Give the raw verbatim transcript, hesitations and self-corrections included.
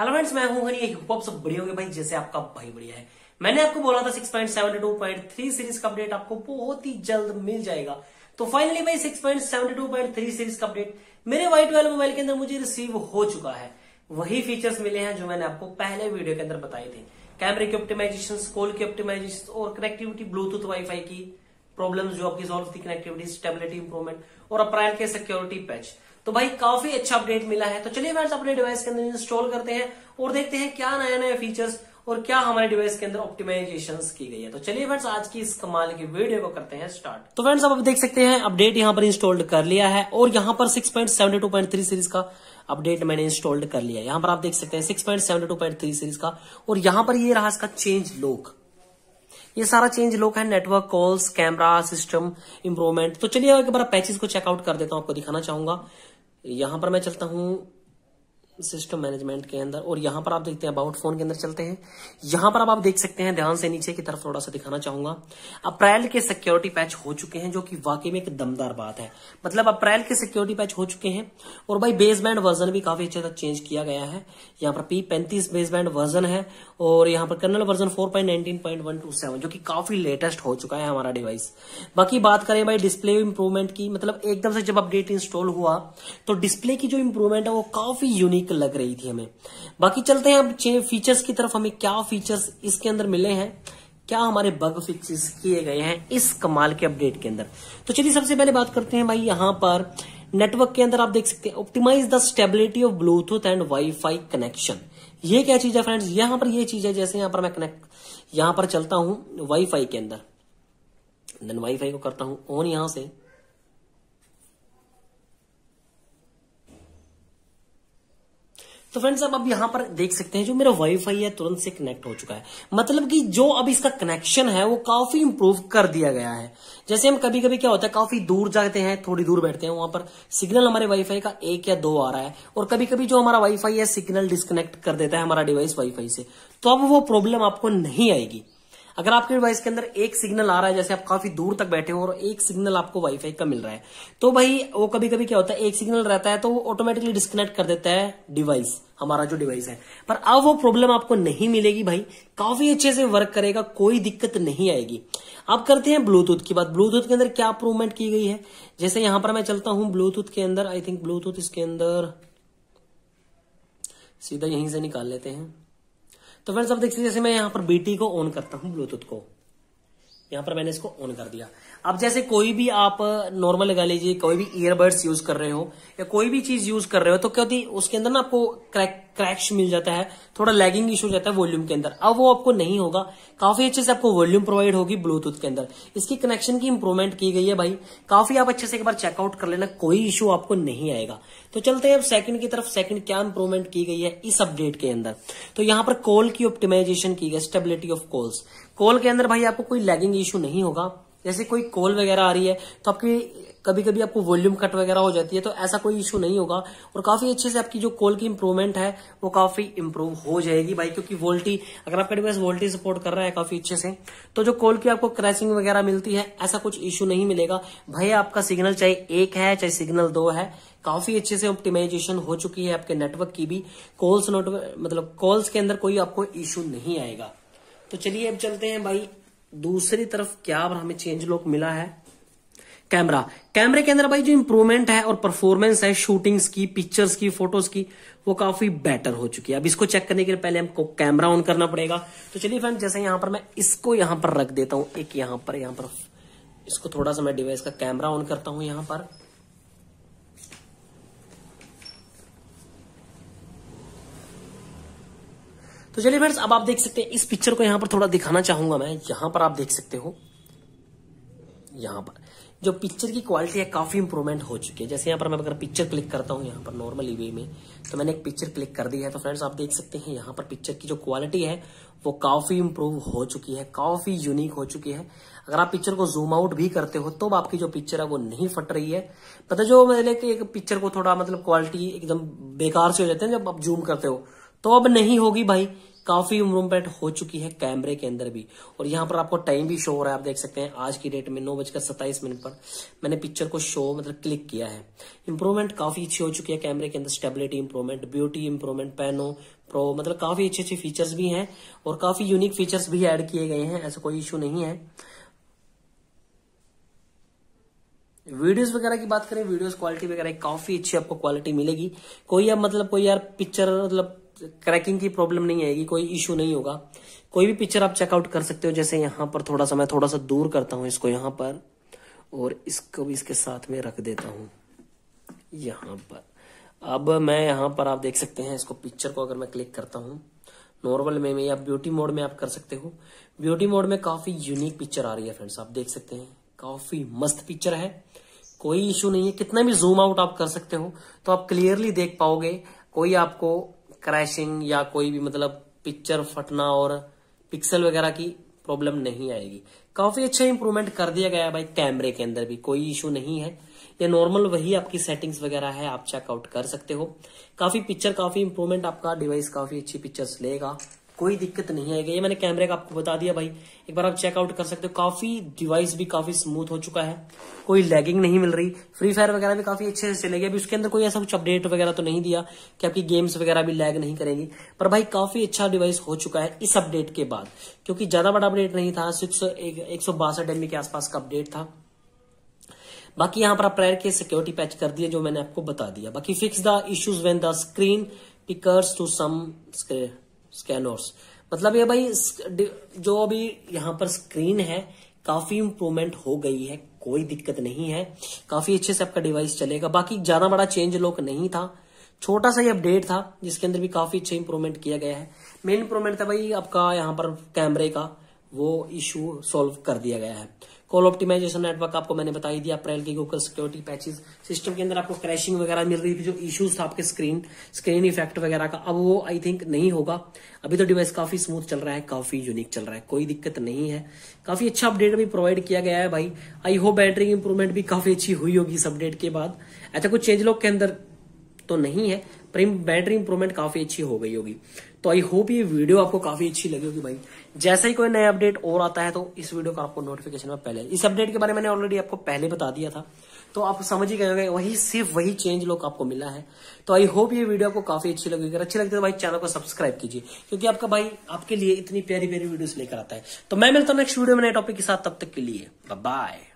Hello friends, मैं हूं हरी। I hope आप सब बढ़िया होंगे भाई, जैसे आपका भाई बढ़िया है। मैंने आपको बोला था six point seven two point three series का अपडेट आपको बहुत ही जल्द मिल जाएगा। तो फाइनली भाई six point seven two point three series का अपडेट मेरे वाई ट्वेल्व मोबाइल के अंदर मुझे रिसीव हो चुका है। वही फीचर्स मिले हैं जो मैंने आपको पहले वीडियो के अंदर बताए थे। कैमरे की ऑप्टिमाइजेशन, कॉल की ऑप्टिमाइजेशन और कनेक्टिविटी, ब्लूटूथ वाईफाई की प्रॉब्लम्स जो आपकी सॉल्व थी, कनेक्टिविटी, स्टेबिलिटी इंप्रूवमेंट और अप्रैल के सिक्योरिटी पैच। तो भाई काफी अच्छा अपडेट मिला है। तो चलिए फ्रेंड्स अपने डिवाइस के अंदर इंस्टॉल करते हैं और देखते हैं क्या नया नया फीचर्स और क्या हमारे डिवाइस के अंदर ऑप्टिमाइजेशंस की गई है। तो चलिए फ्रेंड्स आज की इस कमाल की वीडियो को करते हैं स्टार्ट। तो फ्रेंड्स आप देख सकते हैं अपडेट यहाँ पर इंस्टॉल्ड कर लिया है और यहाँ पर six point seven two point three series का अपडेट मैंने इंस्टॉल्ड कर लिया है। यहाँ पर आप देख सकते हैं six point seven two point three series का, और यहाँ पर ये रहा इसका चेंज लॉक। ये सारा चेंज लॉक है, network, calls, camera, system improvement. तो चलिए एक बार पैचेस को चेकआउट कर देता हूं, आपको दिखाना चाहूंगा। यहां पर मैं चलता हूं सिस्टम मैनेजमेंट के अंदर और यहां पर आप देखते हैं अबाउट फोन के अंदर चलते हैं। यहां पर आप, आप देख सकते हैं, ध्यान से नीचे की तरफ थोड़ा सा दिखाना चाहूंगा, अप्रैल के सिक्योरिटी पैच हो चुके हैं, जो कि वाकई में एक दमदार बात है। मतलब अप्रैल के सिक्योरिटी पैच हो चुके हैं और भाई बेसबैंड वर्जन भी काफी अच्छा चेंज किया गया है। यहाँ पर पी पैंतीस बेसबैंड वर्जन है और यहाँ पर kernel version four point nineteen point one two seven, जो कि काफी लेटेस्ट हो चुका है हमारा डिवाइस। बाकी बात करें भाई डिस्प्ले इंप्रूवमेंट की, मतलब एकदम से जब अपडेट इंस्टॉल हुआ तो डिस्प्ले की जो इंप्रूवमेंट है वो काफी यूनिक लग रही थी हमें। बाकी चलते हैं अब फीचर्स की तरफ, हमें क्या फीचर्स इसके अंदर मिले हैं, क्या हमारे बग फिक्सेस किए गए हैं इस कमाल के अपडेट के अंदर। तो चलिए सबसे पहले बात करते हैं भाई यहाँ पर नेटवर्क के अंदर आप देख सकते हैं optimise the stability of Bluetooth and wifi connection. ये क्या चीज है फ्रेंड्स? यहां पर ये चीज है, जैसे यहां पर मैं कनेक्ट यहां पर चलता हूं वाईफाई के अंदर, देन वाईफाई को करता हूं ऑन यहां से। तो फ्रेंड्स अब अब यहां पर देख सकते हैं जो मेरा वाईफाई है तुरंत से कनेक्ट हो चुका है। मतलब कि जो अब इसका कनेक्शन है वो काफी इंप्रूव कर दिया गया है। जैसे हम कभी कभी क्या होता है, काफी दूर जाते हैं, थोड़ी दूर बैठते हैं, वहां पर सिग्नल हमारे वाईफाई का एक या दो आ रहा है और कभी कभी जो हमारा वाईफाई है सिग्नल डिस्कनेक्ट कर देता है हमारा डिवाइस वाईफाई से। तो अब वो प्रॉब्लम आपको नहीं आएगी। अगर आपके डिवाइस के अंदर एक सिग्नल आ रहा है, जैसे आप काफी दूर तक बैठे हो और एक सिग्नल आपको वाईफाई का मिल रहा है, तो भाई वो कभी कभी क्या होता है, एक सिग्नल रहता है तो वो ऑटोमेटिकली डिस्कनेक्ट कर देता है डिवाइस, हमारा जो डिवाइस है। पर अब वो प्रॉब्लम आपको नहीं मिलेगी भाई, काफी अच्छे से वर्क करेगा, कोई दिक्कत नहीं आएगी। अब करते हैं ब्लूटूथ की बात। ब्लूटूथ के अंदर क्या इंप्रूवमेंट की गई है? जैसे यहां पर मैं चलता हूं ब्लूटूथ के अंदर, आई थिंक ब्लूटूथ इसके अंदर सीधा यहीं से निकाल लेते हैं। तो फ्रेंड्स आप देख सकते हैं, जैसे मैं यहाँ पर बीटी को ऑन करता हूँ, ब्लूटूथ को यहाँ पर मैंने इसको ऑन कर दिया। अब जैसे कोई भी आप नॉर्मल लगा लीजिए, कोई भी ईयरबड्स यूज कर रहे हो या कोई भी चीज यूज कर रहे हो, तो क्या होती है उसके अंदर ना आपको क्रैक क्रैश मिल जाता है, थोड़ा लैगिंग इशू हो जाता है वॉल्यूम के अंदर। अब वो आपको नहीं होगा, काफी अच्छे से आपको वॉल्यूम प्रोवाइड होगी ब्लूटूथ के अंदर। इसकी कनेक्शन की इंप्रूवमेंट की गई है भाई, काफी आप अच्छे से एक बार चेकआउट कर लेना, कोई इशू आपको नहीं आएगा। तो चलते हैं अब सेकंड की तरफ, सेकंड क्या इंप्रूवमेंट की गई है इस अपडेट के अंदर। तो यहाँ पर कॉल की ऑप्टिमाइजेशन की गई, स्टेबिलिटी ऑफ कॉल्स। कॉल के अंदर भाई आपको कोई लैगिंग इशू नहीं होगा। जैसे कोई कॉल वगैरह आ रही है तो आपकी कभी कभी आपको वॉल्यूम कट वगैरह हो जाती है, तो ऐसा कोई इशू नहीं होगा और काफी अच्छे से आपकी जो कॉल की इंप्रूवमेंट है वो काफी इंप्रूव हो जाएगी भाई। क्योंकि वोल्टी, अगर आपका डिवाइस वोल्टी सपोर्ट कर रहा है काफी अच्छे से, तो जो कॉल की आपको क्रैशिंग वगैरह मिलती है ऐसा कुछ इशू नहीं मिलेगा भाई। आपका सिग्नल चाहे एक है चाहे सिग्नल दो है, काफी अच्छे से ऑप्टिमाइजेशन हो चुकी है आपके नेटवर्क की भी। कॉल्स नोट मतलब कॉल्स के अंदर कोई आपको इशू नहीं आएगा। तो चलिए अब चलते हैं भाई दूसरी तरफ, क्या हमें चेंज लॉक मिला है। कैमरा, कैमरे के अंदर भाई जो इंप्रूवमेंट है और परफॉर्मेंस है शूटिंग्स की, पिक्चर्स की, फोटोज की, वो काफी बेटर हो चुकी है। अब इसको चेक करने के लिए पहले हमको कैमरा ऑन करना पड़ेगा। तो चलिए फ्रेंड्स जैसे यहां पर मैं इसको यहां पर रख देता हूं, एक यहां पर यहां पर इसको थोड़ा सा मैं डिवाइस का कैमरा ऑन करता हूं यहां पर। तो चलिए फ्रेंड्स अब आप देख सकते हैं इस पिक्चर को यहां पर थोड़ा दिखाना चाहूंगा मैं। यहां पर आप देख सकते हो, यहां पर जो पिक्चर की क्वालिटी है काफी इंप्रूवमेंट हो चुकी है। जैसे यहां पर मैं अगर पिक्चर क्लिक करता हूं यहां पर नॉर्मली वे में, तो मैंने एक पिक्चर क्लिक कर दी है। तो फ्रेंड्स आप देख सकते हैं यहां पर पिक्चर की जो क्वालिटी है वो काफी इंप्रूव हो चुकी है, काफी यूनिक हो चुकी है। अगर आप पिक्चर को जूम आउट भी करते हो तो आपकी जो पिक्चर है वो नहीं फट रही है। पता जो मतलब एक पिक्चर को थोड़ा मतलब क्वालिटी एकदम बेकार से हो जाती है जब आप जूम करते हो, तो अब नहीं होगी भाई। काफी इम्प्रूवमेंट हो चुकी है कैमरे के अंदर भी। और यहाँ पर आपको टाइम भी शो हो रहा है, आप देख सकते हैं आज की डेट में नौ बजकर सत्ताईस मिनट पर मैंने पिक्चर को शो मतलब क्लिक किया है। इम्प्रूवमेंट काफी अच्छी हो चुकी है कैमरे के अंदर, stability improvement, beauty improvement, pano pro, मतलब काफी अच्छे अच्छे फीचर्स भी हैं और काफी यूनिक फीचर्स भी ऐड किए गए हैं, ऐसा कोई इश्यू नहीं है। वीडियोस वगैरह की बात करें, वीडियोस क्वालिटी वगैरह काफी अच्छी आपको क्वालिटी मिलेगी, कोई यार मतलब कोई यार पिक्चर मतलब क्रैकिंग की प्रॉब्लम नहीं आएगी, कोई इश्यू नहीं होगा। कोई भी पिक्चर आप चेकआउट कर सकते हो, जैसे यहाँ पर थोड़ा सा मैं थोड़ा सा दूर करता हूँ इसको यहाँ पर, और इसको भी इसके साथ में रख देता हूँ यहाँ पर। अब मैं यहाँ पर आप देख सकते हैं इसको पिक्चर को अगर मैं क्लिक करता हूँ नॉर्मल में, में या ब्यूटी मोड में आप कर सकते हो। ब्यूटी मोड में काफी यूनिक पिक्चर आ रही है फ्रेंड्स, आप देख सकते हैं काफी मस्त पिक्चर है, कोई इश्यू नहीं है। कितना भी जूम आउट आप कर सकते हो तो आप क्लियरली देख पाओगे, कोई आपको क्रैशिंग या कोई भी मतलब पिक्चर फटना और पिक्सल वगैरह की प्रॉब्लम नहीं आएगी। काफी अच्छा इंप्रूवमेंट कर दिया गया है भाई कैमरे के अंदर भी, कोई इश्यू नहीं है। ये नॉर्मल वही आपकी सेटिंग्स वगैरह है, आप चेकआउट कर सकते हो। काफी पिक्चर काफी इंप्रूवमेंट, आपका डिवाइस काफी अच्छी पिक्चर्स लेगा, कोई दिक्कत नहीं आएगी। ये मैंने कैमरे का आपको बता दिया भाई, एक बार आप चेकआउट कर सकते हो। काफी डिवाइस भी काफी स्मूथ हो चुका है, कोई लैगिंग नहीं मिल रही। फ्री फायर वगैरह भी काफी अच्छे से चलेगी। अभी उसके अंदर कोई ऐसा कुछ अपडेट वगैरह तो नहीं दिया कि आपकी गेम्स वगैरह भी लैग नहीं करेंगी, पर भाई काफी अच्छा डिवाइस हो चुका है इस अपडेट के बाद, क्योंकि ज्यादा बड़ा अपडेट नहीं था, सिक्स एक सौ बासठ एमबी के आसपास का अपडेट था। बाकी यहाँ पर आप प्रायर के सिक्योरिटी पैच कर दिए जो मैंने आपको बता दिया। बाकी fix the issues when the screen pickers to some scanners, मतलब ये भाई जो अभी यहाँ पर स्क्रीन है काफी इंप्रूवमेंट हो गई है, कोई दिक्कत नहीं है, काफी अच्छे से आपका डिवाइस चलेगा। बाकी ज्यादा बड़ा चेंज लोग नहीं था, छोटा सा ही अपडेट था जिसके अंदर भी काफी अच्छा इंप्रूवमेंट किया गया है। मेन इंप्रूवमेंट था भाई आपका यहाँ पर कैमरे का, वो इश्यू सॉल्व कर दिया गया है। कॉल ऑप्टिमाइजेशन नेटवर्क आपको मैंने बता ही दिया, अप्रैल की गूगल सिक्योरिटी पैचेस। सिस्टम के अंदर आपको क्रैशिंग वगैरह मिल रही थी, जो इश्यूज था आपके स्क्रीन स्क्रीन इफेक्ट वगैरह का, अब वो आई थिंक नहीं होगा। अभी तो डिवाइस काफी स्मूथ चल रहा है, काफी यूनिक चल रहा है, कोई दिक्कत नहीं है। काफी अच्छा अपडेट भी प्रोवाइड किया गया है भाई। आई होप बैटरी इंप्रूवमेंट भी काफी अच्छी हुई होगी इस अपडेट के बाद, ऐसा कुछ चेंज लॉक के अंदर तो नहीं है, पर बैटरी इंप्रूवमेंट काफी अच्छी हो गई होगी। तो आई होप ये वीडियो आपको काफी अच्छी लगी होगी भाई। जैसा ही कोई नया अपडेट और आता है तो इस वीडियो का आपको नोटिफिकेशन में पहले, इस अपडेट के बारे में मैंने ऑलरेडी आपको पहले बता दिया था, तो आप समझ ही गए होंगे, वही सिर्फ वही चेंज लोग आपको मिला है। तो आई होप ये वीडियो आपको काफी अच्छी लगेगी। अगर अच्छी लगती है तो भाई चैनल को सब्सक्राइब कीजिए, क्योंकि आपका भाई आपके लिए इतनी प्यारी प्यारी वीडियोस लेकर आता है। तो मैं मिलता हूँ नेक्स्ट वीडियो में नए टॉपिक के साथ, तब तक के लिए बाय बाय।